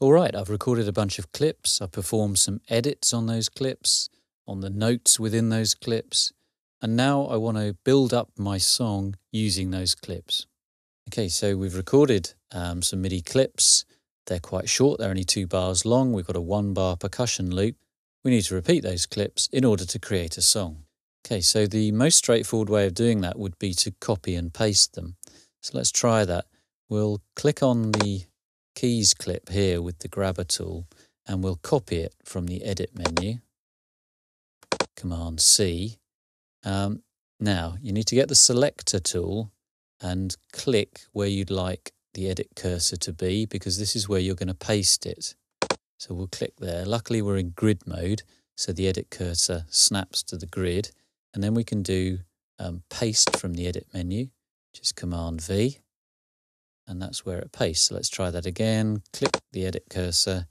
All right, I've recorded a bunch of clips. I've performed some edits on those clips, on the notes within those clips. And now I want to build up my song using those clips. Okay, so we've recorded some MIDI clips. They're quite short, they're only 2 bars long. We've got a 1-bar percussion loop. We need to repeat those clips in order to create a song. Okay, so the most straightforward way of doing that would be to copy and paste them. So let's try that. We'll click on the keys clip here with the grabber tool and we'll copy it from the edit menu. Command C. Now you need to get the selector tool and click where you'd like the edit cursor to be, because this is where you're going to paste it. So we'll click there. Luckily we're in grid mode, so the edit cursor snaps to the grid, and then we can do paste from the edit menu, which is Command V, and that's where it pastes. So let's try that again. Click the edit cursor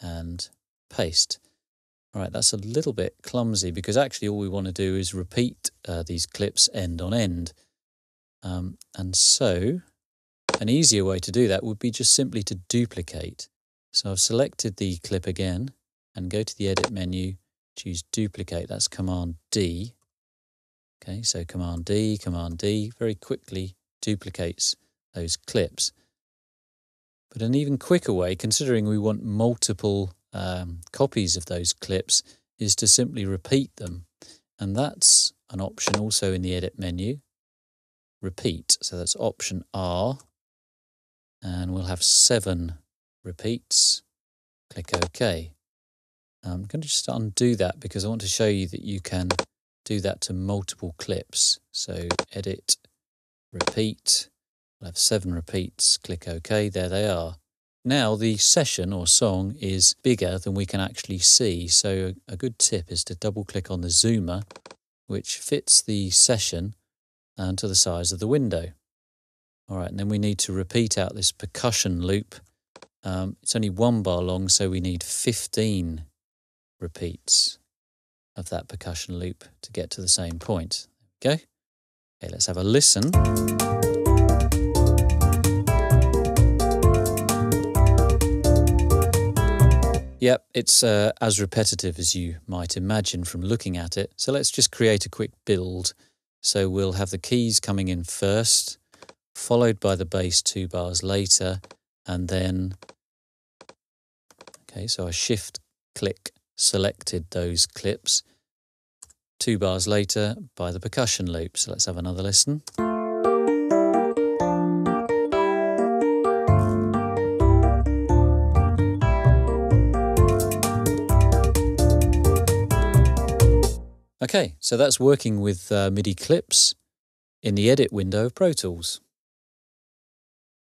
and paste. All right, that's a little bit clumsy because actually all we want to do is repeat these clips end on end. And so an easier way to do that would be just simply to duplicate. So I've selected the clip again and go to the edit menu, choose duplicate, that's Command D. Okay, so Command D very quickly duplicates those clips. But an even quicker way, considering we want multiple copies of those clips, is to simply repeat them. And that's an option also in the edit menu. Repeat, so that's option R. And we'll have 7 repeats. Click OK. I'm going to just undo that because I want to show you that you can do that to multiple clips. So edit, repeat, we'll have 7 repeats, click OK, there they are. Now the session or song is bigger than we can actually see, so a good tip is to double click on the zoomer, which fits the session to the size of the window. All right, and then we need to repeat out this percussion loop. It's only 1 bar long, so we need 15 repeats of that percussion loop to get to the same point. Okay, let's have a listen. Yep, it's as repetitive as you might imagine from looking at it. So let's just create a quick build. So we'll have the keys coming in first, followed by the bass 2 bars later, and then, okay, so I shift click selected those clips. 2 bars later by the percussion loop. So let's have another listen. Okay, so that's working with MIDI clips in the edit window of Pro Tools.